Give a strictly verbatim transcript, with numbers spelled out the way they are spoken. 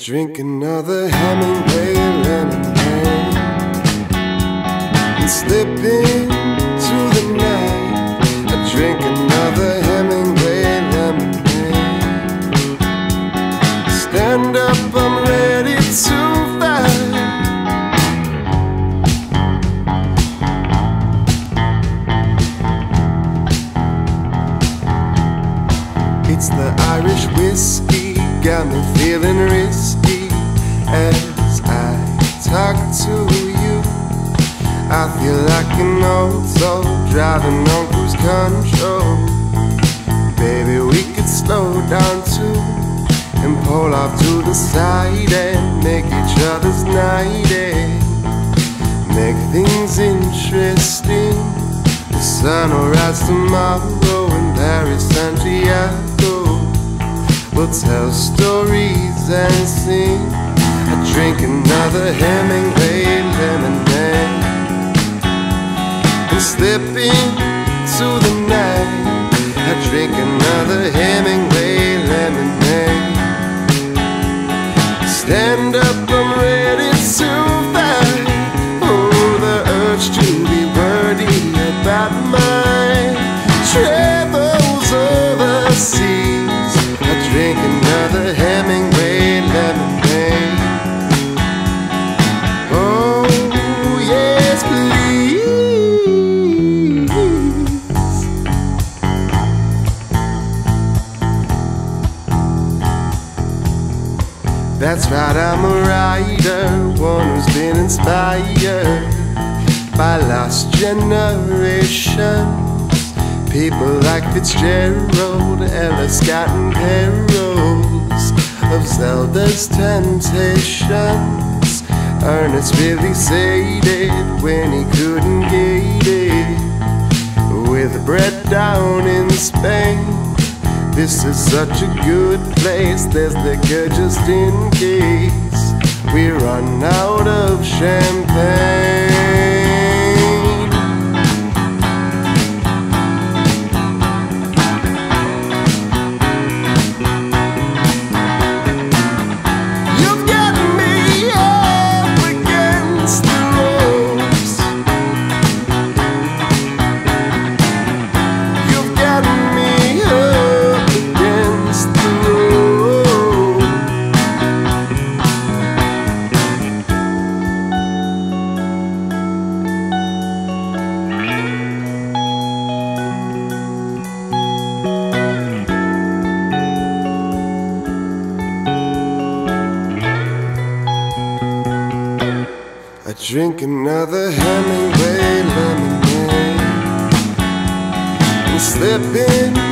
Drink another Hemingway lemonade and slip into the night. I drink another Hemingway lemonade. Stand up, I'm ready to fight. It's the Irish whiskey, got me feeling risky as I talk to you. I feel like an old soul driving on cruise control. Baby, we could slow down too and pull off to the side and make each other's night and make things interesting. The sun will rise tomorrow in Paris, Santiago. We'll tell stories and sing. I drink another Hemingway lemonade and slip into the night. I drink another Hemingway lemonade. Stand up, I'm ready to fight. Oh, the urge to be worthy about my travels overseas. Drink another Hemingway lemonade. Oh, yes, please. That's right, I'm a writer, one who's been inspired by lost generations. People like Fitzgerald, Ella Scott and Perils of Zelda's temptations. Ernest really sated when he couldn't get it. With bread down in Spain, this is such a good place. There's liquor just in case we run out of champagne. I drink another Hemingway lemonade and slip in.